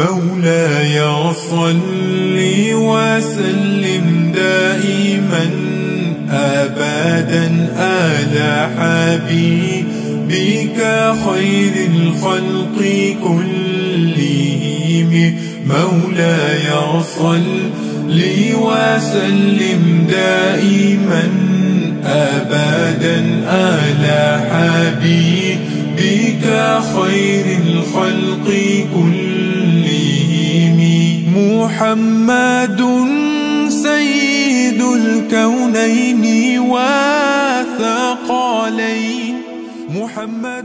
مولاي صل وسلم دائما أبدا على حبيبك خير الخلق كلهم. مولاي صل وسلم دائما أبدا على حبيبك خير الخلق كلهم. محمد سيد الكونين وثقلين محمد